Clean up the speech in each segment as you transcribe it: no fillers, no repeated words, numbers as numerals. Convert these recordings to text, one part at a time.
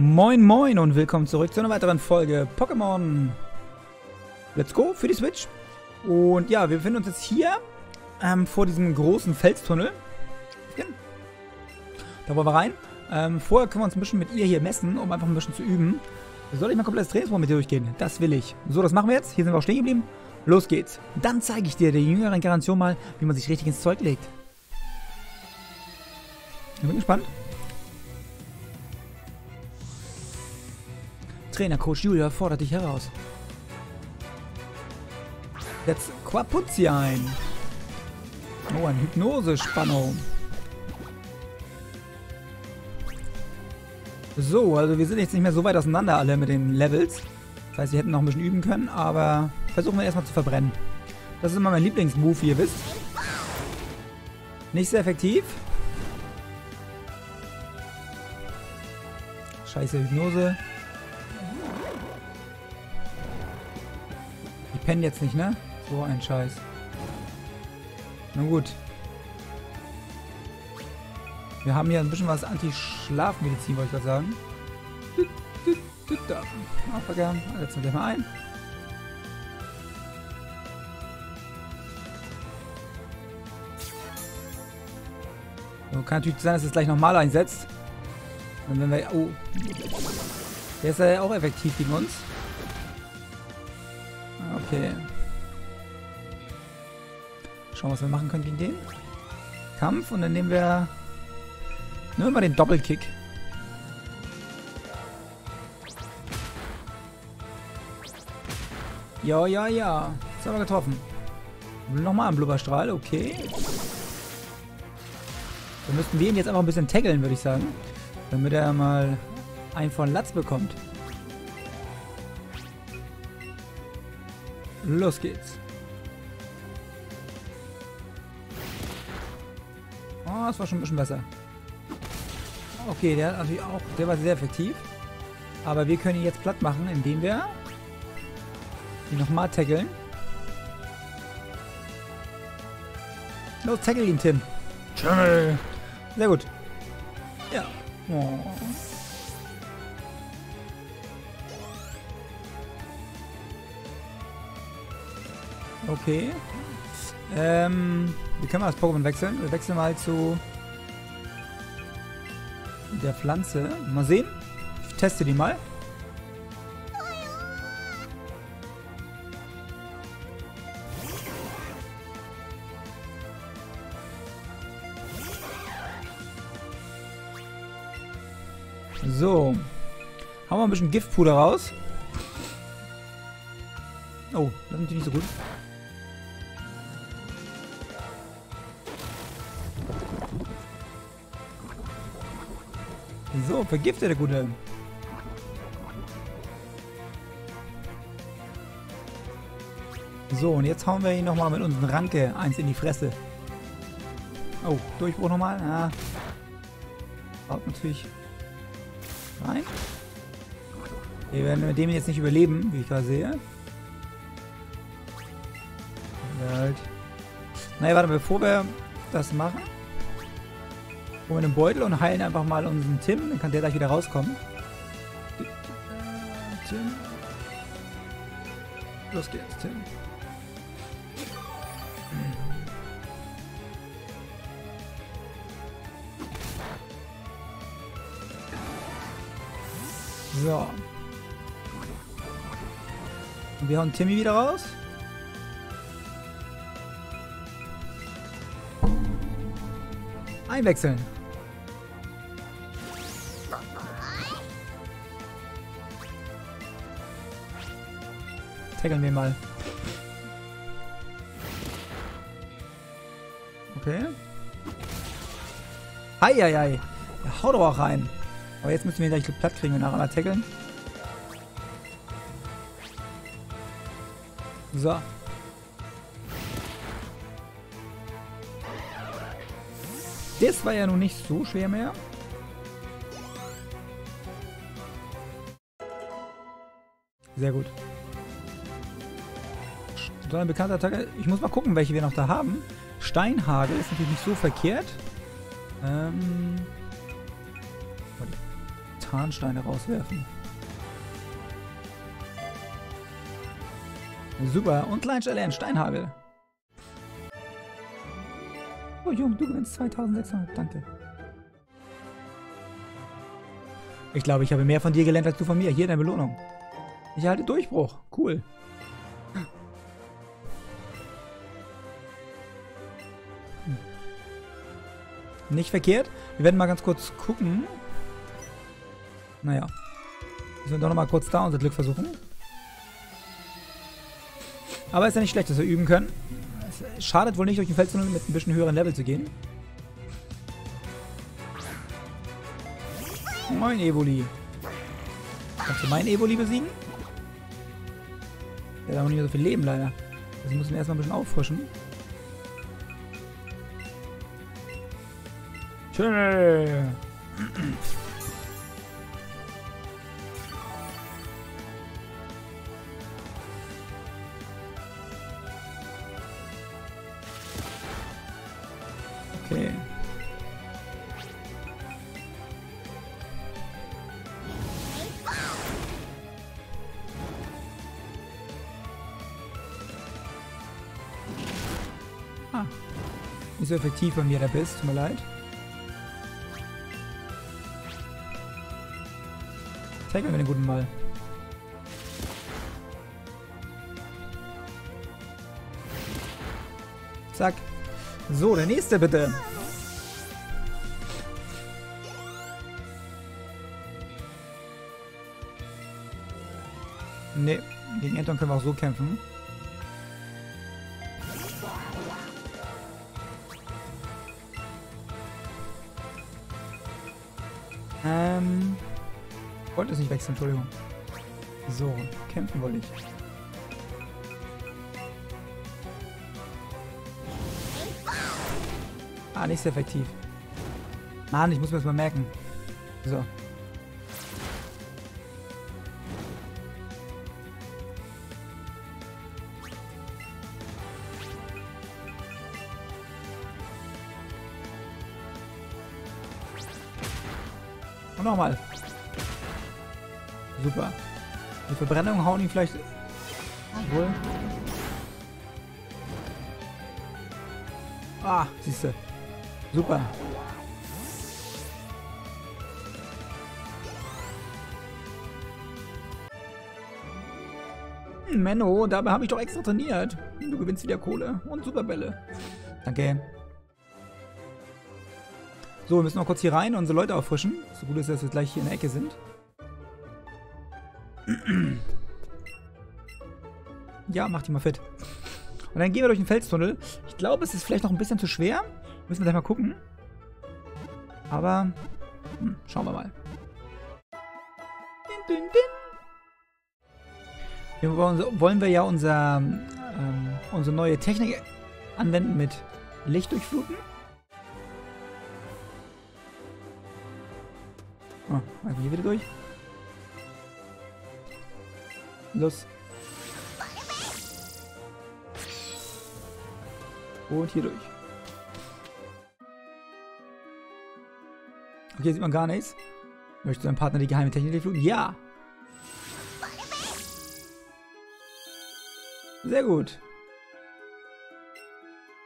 Moin moin und willkommen zurück zu einer weiteren Folge Pokémon Let's Go für die Switch. Und ja, wir befinden uns jetzt hier vor diesem großen Felstunnel. Da wollen wir rein. Vorher können wir uns ein bisschen mit ihr hier messen, um einfach ein bisschen zu üben. Soll ich mal komplett das Trainingsprogramm mit dir durchgehen? Das will ich. So, das machen wir jetzt. Hier sind wir auch stehen geblieben. Los geht's. Dann zeige ich dir der jüngeren Generation mal, wie man sich richtig ins Zeug legt. Ich bin gespannt. Trainer Coach Julia fordert dich heraus. Setz Quapuzzi ein. Oh, eine Hypnose-Spannung. So, also wir sind jetzt nicht mehr so weit auseinander alle mit den Levels. Das heißt, wir hätten noch ein bisschen üben können, aber versuchen wir erstmal zu verbrennen. Das ist immer mein Lieblingsmove, wie ihr wisst. Nicht sehr effektiv. Scheiße Hypnose. Ich penne jetzt nicht, ne? So ein Scheiß. Na gut. Wir haben hier ein bisschen was Anti-Schlafmedizin, wollte ich gerade sagen. Setzen wir gleich mal ein. So, kann natürlich sein, dass es gleich nochmal einsetzt. Und wenn wir... Oh. Der ist ja auch effektiv gegen uns. Okay. Schauen, was wir machen können gegen den. Kampf und dann nehmen wir... Nehmen wir den Double Kick. Ja, ja, ja. Jetzt haben wir getroffen. Nochmal ein Blubberstrahl, okay. Dann müssten wir ihn jetzt einfach ein bisschen taggeln, würde ich sagen. Damit er mal einen von Latz bekommt. Los geht's. Oh, das war schon ein bisschen besser. Okay, der hat natürlich auch, der war sehr effektiv. Aber wir können ihn jetzt platt machen, indem wir ihn nochmal tackeln. Los, tackle ihn, Tim. Channel. Sehr gut. Ja. Oh. Okay. Wie können wir das Pokémon wechseln? Wir wechseln mal zu... der Pflanze. Mal sehen. Ich teste die mal. So. Haben wir ein bisschen Giftpuder raus. Oh, das ist natürlich nicht so gut. So, vergiftet der Gute. So, und jetzt hauen wir ihn nochmal mit unseren Ranke eins in die Fresse. Oh, Durchbruch nochmal. Ja. Haut natürlich rein. Wir werden mit dem jetzt nicht überleben, wie ich gerade sehe. Halt. Naja, warte, bevor wir das machen... holen wir den Beutel und heilen einfach mal unseren Tim. Dann kann der gleich wieder rauskommen. Tim. Los geht's, Tim. So. Und wir hauen Timmy wieder raus. Einwechseln. Tackeln wir mal. Okay. Heieiei. Ja, hau doch auch rein. Aber jetzt müssen wir ihn gleich platt kriegen und nacheinander tackeln. So. Das war ja nun nicht so schwer mehr. Sehr gut. So ein bekannter Attacke. Ich muss mal gucken, welche wir noch da haben. Steinhagel ist natürlich nicht so verkehrt. Tarnsteine rauswerfen. Super, und Kleinschein, Steinhagel. Oh Junge, du gewinnst 2600, danke. Ich glaube, ich habe mehr von dir gelernt als du von mir. Hier deine Belohnung. Ich erhalte Durchbruch. Cool. Nicht verkehrt. Wir werden mal ganz kurz gucken. Naja. Wir sind doch nochmal kurz da, unser Glück versuchen. Aber ist ja nicht schlecht, dass wir üben können. Es schadet wohl nicht, durch den Felstunnel mit ein bisschen höheren Level zu gehen. Moin Evoli. Kannst du meinen Evoli besiegen? Der hat auch nicht mehr so viel Leben leider. Also ich muss ihn erstmal ein bisschen auffrischen. Tschö. Okay. Ah. Nicht so effektiv bei mir der Biss, tut mir leid. Zeig mir den guten Ball. Zack. So, der nächste bitte. Ne, gegen Anton können wir auch so kämpfen. Wollte es nicht wechseln, Entschuldigung. So, kämpfen wollte ich. Ah, nicht sehr effektiv. Mann, ich muss mir das mal merken. So. Und nochmal. Super. Die Verbrennung hauen ihn vielleicht... Obwohl. Ah, siehste. Super. Menno, dabei habe ich doch extra trainiert. Du gewinnst wieder Kohle und Superbälle. Danke. So, wir müssen noch kurz hier rein und unsere Leute auffrischen. So gut ist, dass wir gleich hier in der Ecke sind. Ja, mach die mal fit. Und dann gehen wir durch den Felstunnel. Ich glaube, es ist vielleicht noch ein bisschen zu schwer. Müssen wir gleich mal gucken. Aber schauen wir mal. Hier wollen wir ja unsere neue Technik anwenden mit Lichtdurchfluten. Oh, einfach hier wieder durch. Los. Und hier durch. Okay, sieht man gar nichts. Möchtest du deinem Partner die geheime Technik durchfluten? Ja! Sehr gut.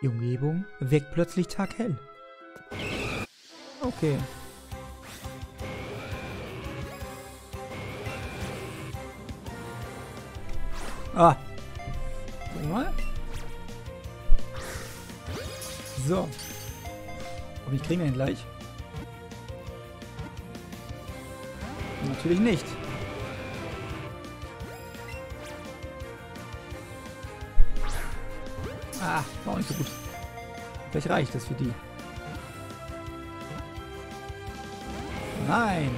Die Umgebung wirkt plötzlich taghell. Okay. Ah. Guck mal. So. Und wie kriegen wir ihn gleich? Natürlich nicht. Ah, war auch nicht so gut. Vielleicht reicht das für die. Nein.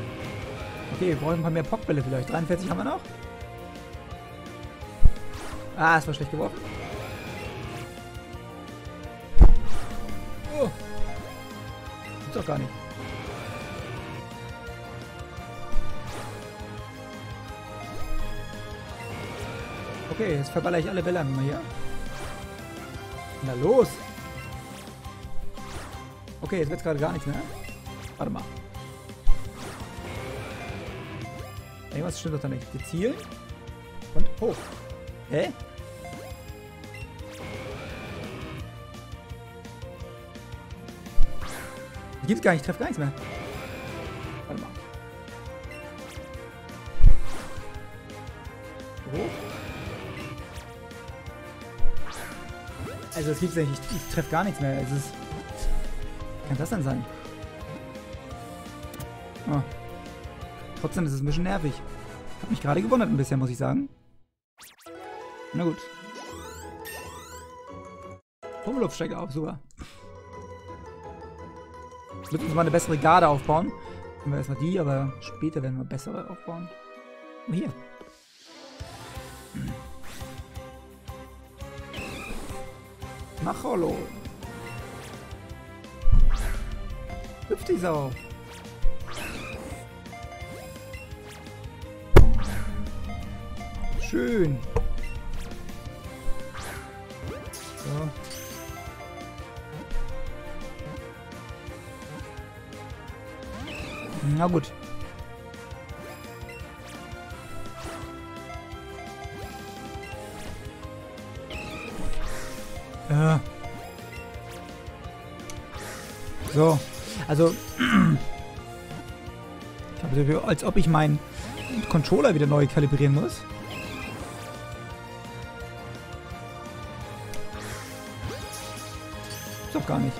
Okay, wir brauchen ein paar mehr Pokébälle vielleicht. 43 haben wir noch. Ah, es war schlecht geworfen. Oh. Gibt's doch gar nicht. Okay, jetzt verballere ich alle Bälle an mir hier. Na los! Okay, jetzt wird's gerade gar nichts mehr. Warte mal. Irgendwas stimmt doch da nicht. Gezielt. Und hoch. Hä? Das gibt's gar nicht. Ich treffe gar nichts mehr. Warte mal. Hoch. Also das gibt's nicht. Ich treffe gar nichts mehr. Also, was kann das denn sein? Oh. Trotzdem ist es ein bisschen nervig. Hab mich gerade gewundert ein bisschen, muss ich sagen. Na gut. Pummeluff steigt auf, super. Jetzt müssen wir mal eine bessere Garde aufbauen. Können wir erstmal die, aber später werden wir bessere aufbauen. Oh, hier. Macholo. Hüpft die Sau. Schön. So. Na gut. So. Also. Ich habe, als ob ich meinen Controller wieder neu kalibrieren muss. Gar nicht.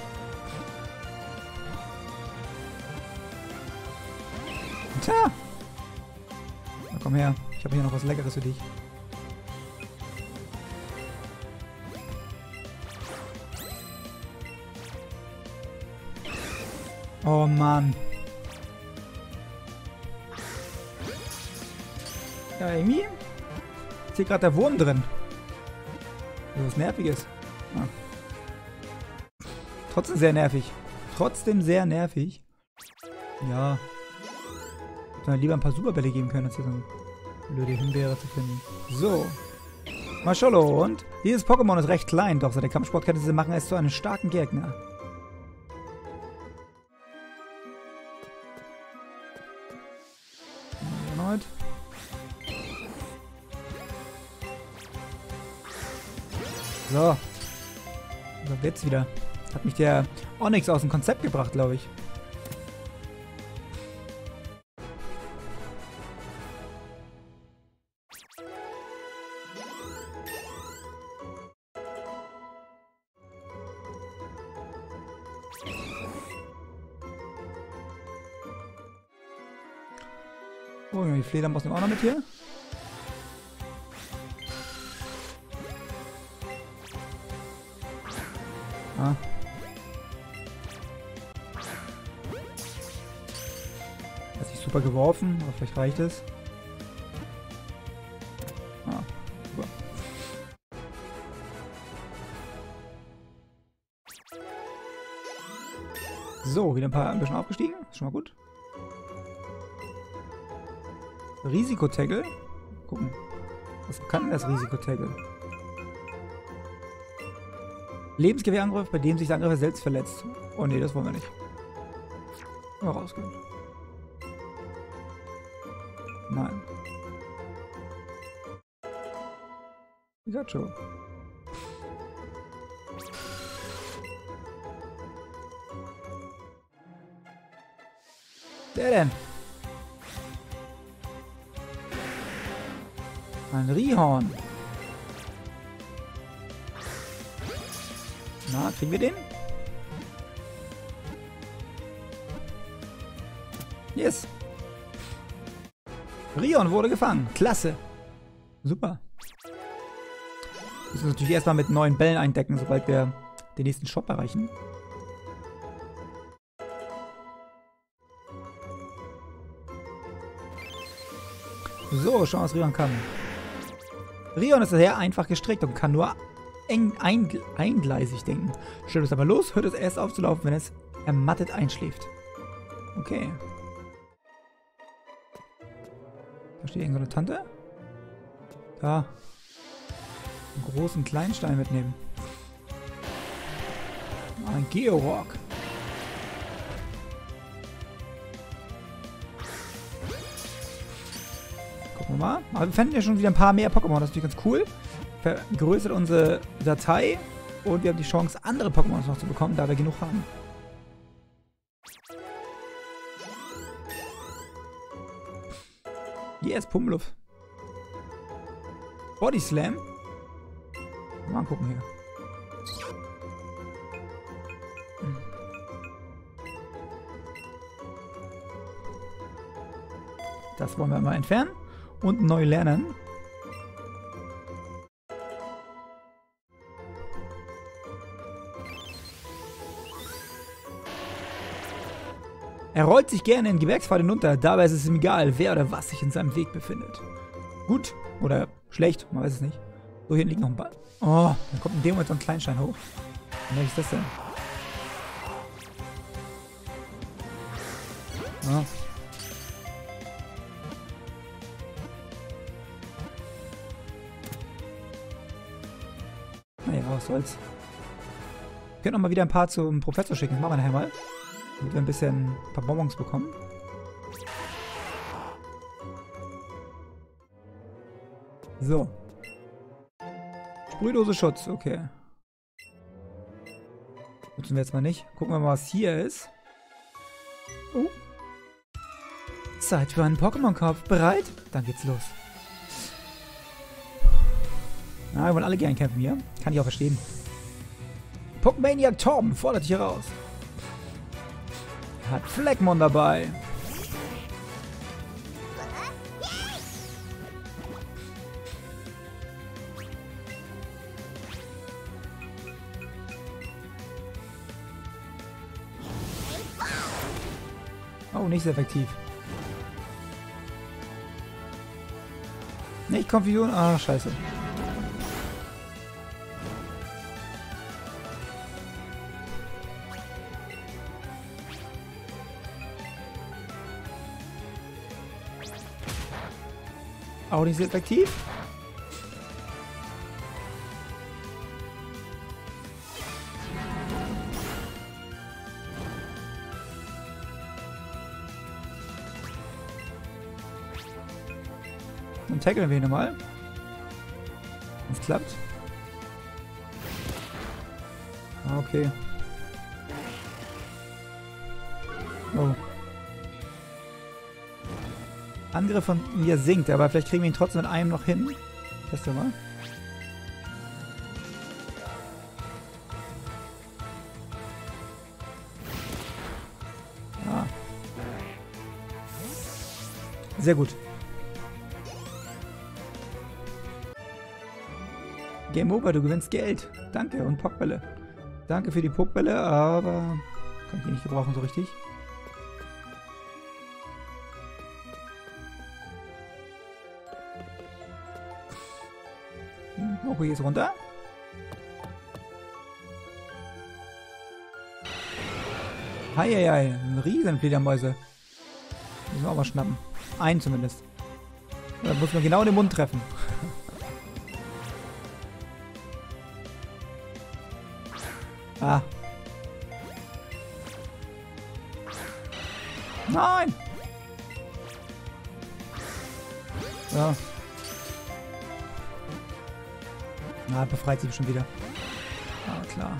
Tja. Na komm her. Ich habe hier noch was Leckeres für dich. Oh Mann. Ja, irgendwie ist hier gerade der Wurm drin. Also was Nerviges. Ah. Trotzdem sehr nervig. Trotzdem sehr nervig. Ja. Hätte mir lieber ein paar Superbälle geben können, als hier so eine blöde Himbeere zu finden. So. Macholo und? Dieses Pokémon ist recht klein, doch seine Kampfsportkenntnisse machen es zu einem starken Gegner. Erneut. So. So geht's wieder. Hat mich der Onyx aus dem Konzept gebracht, glaube ich. Oh, die Fledermaus nehmen auch noch mit hier. Ah. Super geworfen, aber vielleicht reicht es. Ah, super. So, wieder ein bisschen aufgestiegen. Ist schon mal gut. Risiko-Taggle. Gucken. Was kann denn das Risiko-Taggle? Lebensgewehrangruf, bei dem sich der Angreifer selbst verletzt. Oh ne, das wollen wir nicht. Mal rausgehen. Nein. Pikachu. Wer denn? Ein Rihorn. Na, kriegen wir den? Yes. Rihorn wurde gefangen. Klasse. Super. Wir müssen uns natürlich erstmal mit neuen Bällen eindecken, sobald wir den nächsten Shop erreichen. So, schauen wir, was Rihorn kann. Rihorn ist sehr einfach gestrickt und kann nur eingleisig denken. Stellt es aber los, hört es erst aufzulaufen, wenn es ermattet einschläft. Okay. Da steht irgendeine Tante. Da. Einen großen Kleinstein mitnehmen. Ein Geo-Rock. gucken wir mal. Aber wir fanden ja schon wieder ein paar mehr Pokémon, das ist natürlich ganz cool. Vergrößert unsere Datei und wir haben die Chance, andere Pokémon noch zu bekommen, da wir genug haben. Yes, Pummeluff. Bodyslam. Mal gucken hier. Das wollen wir mal entfernen und neu lernen. Er rollt sich gerne in Gebirgspfad hinunter, dabei ist es ihm egal, wer oder was sich in seinem Weg befindet. Gut oder schlecht, man weiß es nicht. So, hier liegt noch ein Ball. Oh, dann kommt in dem Moment so ein Kleinschein hoch. Welches ist das denn? Oh. Naja, was soll's. Wir können auch mal wieder ein paar zum Professor schicken, das machen wir nachher mal. Damit wir ein paar Bonbons bekommen. So. Sprühdose-Schutz, okay. Nutzen wir jetzt mal nicht. Gucken wir mal, was hier ist. Oh. Zeit für einen Pokémon-Kampf. Bereit? Dann geht's los. Na, wir wollen alle gern kämpfen hier. Kann ich auch verstehen. Pokemania Tom fordert dich heraus. Hat Fleckmon dabei. Oh, nicht so effektiv. Nicht Konfusion. Ah, scheiße. Auch nicht sehr effektiv. Dann tackeln wir ihn nochmal. Das klappt. Okay. Oh. Angriff von mir sinkt, aber vielleicht kriegen wir ihn trotzdem mit einem noch hin. Testen wir mal. Ah. Sehr gut. Game over, du gewinnst Geld. Danke und Pokébälle. Danke für die Pokébälle, aber kann ich nicht gebrauchen so richtig. Hier ist runter. Heieiei, riesen Fledermäuse. Müssen wir auch mal schnappen. Einen zumindest. Da muss man genau den Mund treffen. Ah. Nein! So. Na, befreit sie schon wieder. Ah, klar.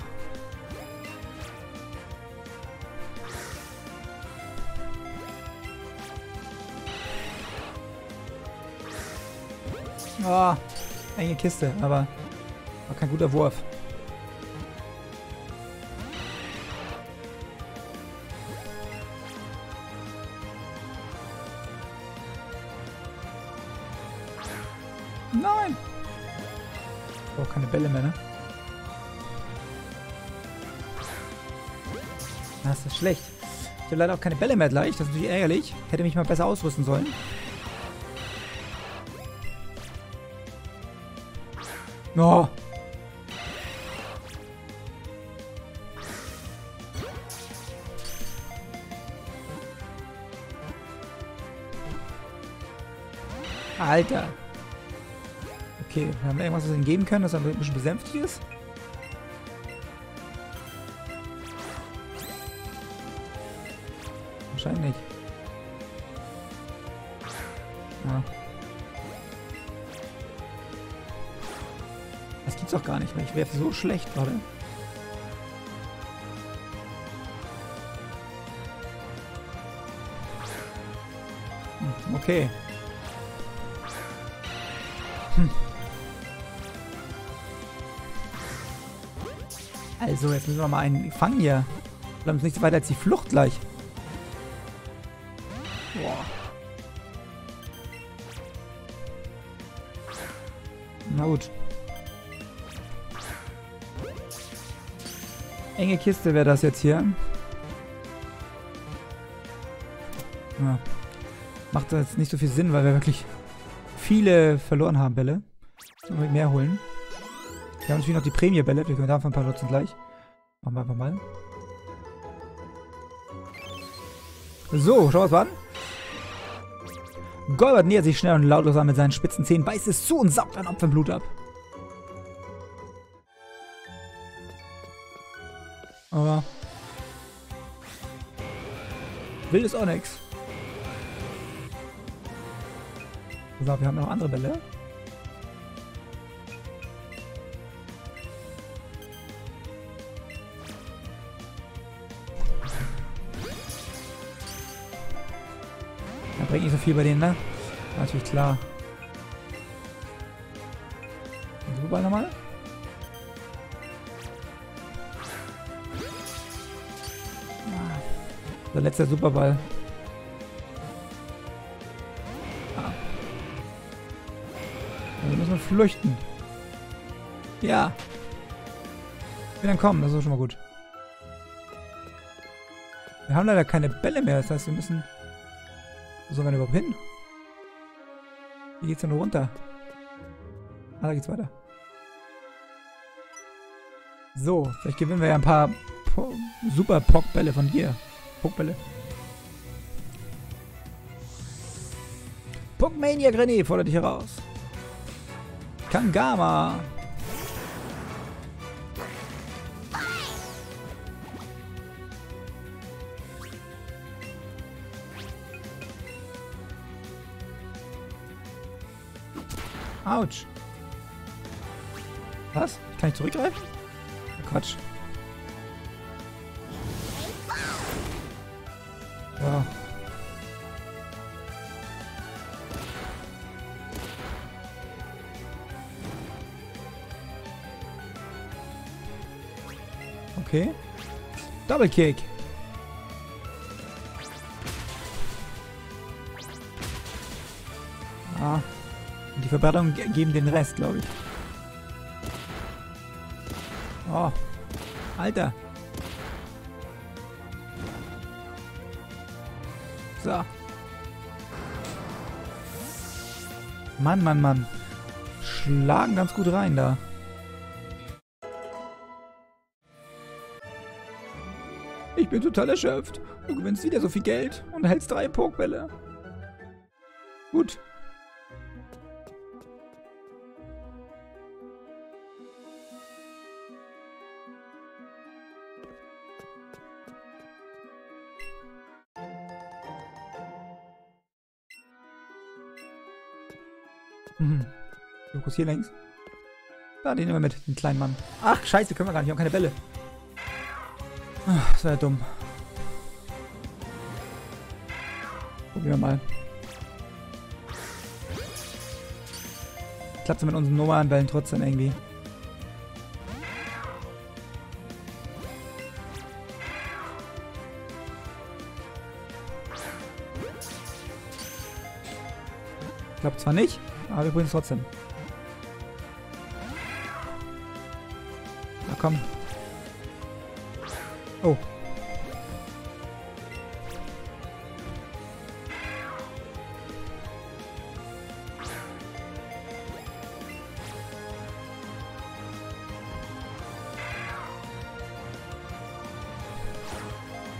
Ah, enge Kiste, aber war kein guter Wurf. Nein! Oh, keine Bälle mehr, ne? Das ist schlecht. Ich habe leider auch keine Bälle mehr gleich. Das ist natürlich ärgerlich. Hätte mich mal besser ausrüsten sollen. Oh. Alter. Okay, haben wir irgendwas, was wir ihnen geben können, das ein bisschen besänftigt ist? Wahrscheinlich nicht. Ja. gibt's doch gar nicht mehr. Ich werfe so schlecht gerade. Okay. Also, jetzt müssen wir mal einen fangen hier. Wir bleiben nicht so weit als die Flucht gleich. Boah. Na gut. Enge Kiste wäre das jetzt hier. Ja. Macht das jetzt nicht so viel Sinn, weil wir wirklich viele verloren haben, Bälle. Sollen wir mehr holen? Wir haben natürlich noch die Prämie-Bälle, wir können davon ein paar Dutzend gleich. Machen wir einfach mal. So, schau was wir an. Golbert nähert sich schnell und lautlos an mit seinen spitzen Zähnen, beißt es zu und saugt ein Opferblut ab. Aber... wildes Onyx. So, wir haben noch andere Bälle. Bringt nicht so viel bei denen, ne? Natürlich klar. Und rüber nochmal. Ah, der letzte Superball. Ah. Also müssen wir flüchten. Ja. Wir dann kommen, das ist schon mal gut. Wir haben leider keine Bälle mehr, das heißt, wir müssen... Wo sollen wir denn überhaupt hin? Wie geht's denn runter? Ah, da geht's weiter. So, vielleicht gewinnen wir ja ein paar super Pokébälle von dir. Pokébälle. Pokemania Grenier fordert dich heraus. Kangama. Autsch. Was? Kann ich zurückgreifen? Quatsch. Ja. Okay. Double Kick. Ah. Die Verbesserungen geben den Rest, glaube ich. Oh, Alter. So. Mann, Mann, Mann. Schlagen ganz gut rein da. Ich bin total erschöpft. Du gewinnst wieder so viel Geld und hältst 3 Pokébälle. Gut. Fokus hier längs. Da, den nehmen wir mit, den kleinen Mann. Ach, scheiße, können wir gar nicht, wir haben keine Bälle. Ach, das war ja dumm. Probieren wir mal. Klappt es mit unseren normalen Bällen trotzdem irgendwie. Klappt zwar nicht, aber wir bringen es trotzdem. Na komm. Oh.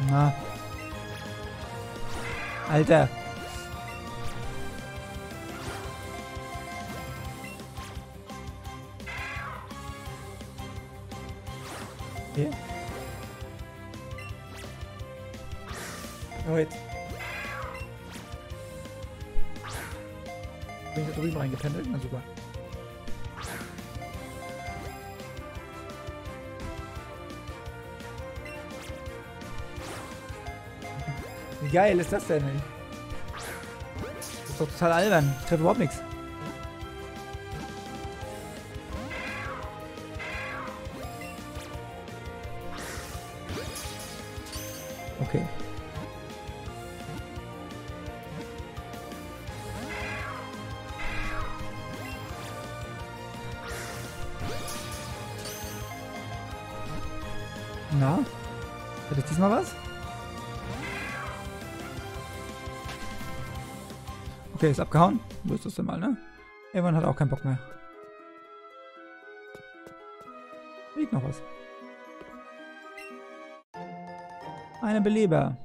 Na. Alter. Okay. Oh, jetzt. Bin ich da drüben reingependelt? Na super. Wie geil ist das denn? Ey? Das ist doch total albern. Ich treffe überhaupt nichts. Okay. Na? Hat ich diesmal was? Okay, ist abgehauen. Wo ist das denn mal, ne? Evoli hat auch keinen Bock mehr. Liegt noch was. Eine Beleber.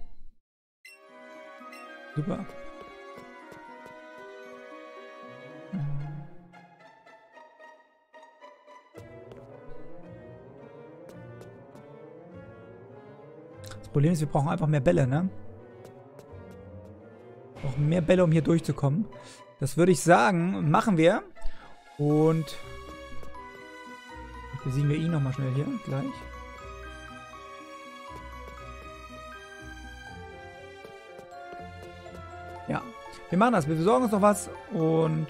Super. Das Problem ist, wir brauchen einfach mehr Bälle, ne? Wir brauchen mehr Bälle, um hier durchzukommen. Das würde ich sagen, machen wir. Und besiegen wir ihn nochmal schnell hier gleich. Ja, wir machen das. Wir besorgen uns noch was und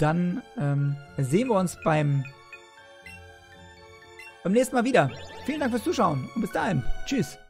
dann sehen wir uns beim nächsten Mal wieder. Vielen Dank fürs Zuschauen und bis dahin. Tschüss.